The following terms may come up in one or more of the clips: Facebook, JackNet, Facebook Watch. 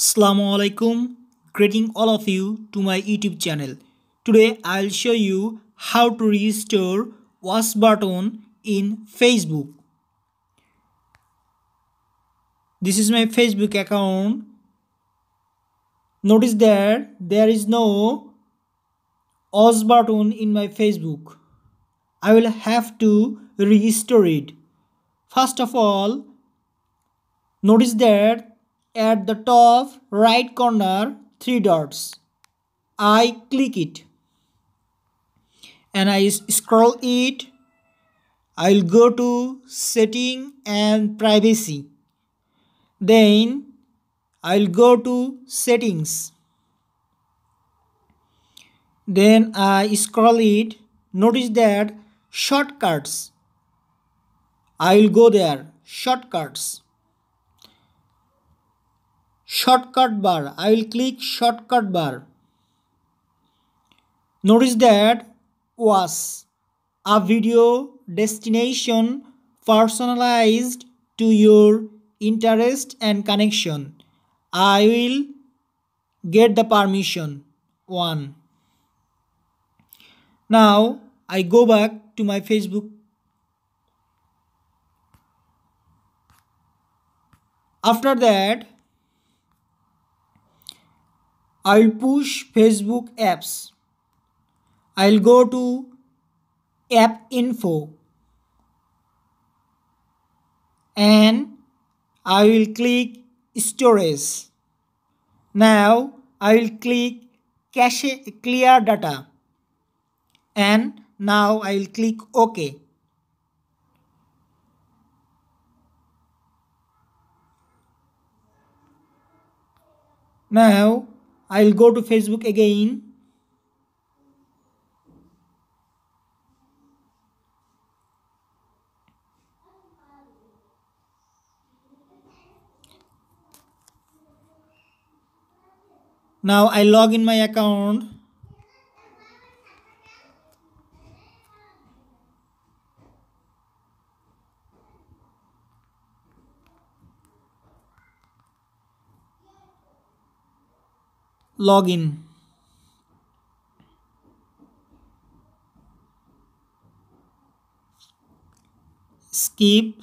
Assalamualaikum, greeting all of you to my YouTube channel. Today I'll show you how to restore watch button in Facebook. This is my Facebook account. Notice that there is no watch button in my Facebook. I will have to restore it. First of all, notice that at the top right corner, three dots. I click it and I scroll it. I'll go to setting and privacy. Then I'll go to settings. Then I scroll it. Notice that shortcuts. I'll go there. Shortcuts. Shortcut bar. I will click shortcut bar. Notice that was a video destination personalized to your interest and connection. I will get the permission. 1. Now I go back to my Facebook. After that, I'll push Facebook apps. I'll go to app info and I will click storage. Now I will click cache clear data and now I will click OK. Now I'll go to Facebook again. Now I log in my account. Login. Skip.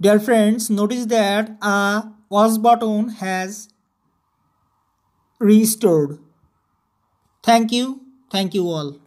Dear friends, notice that a watch button has restored. Thank you all.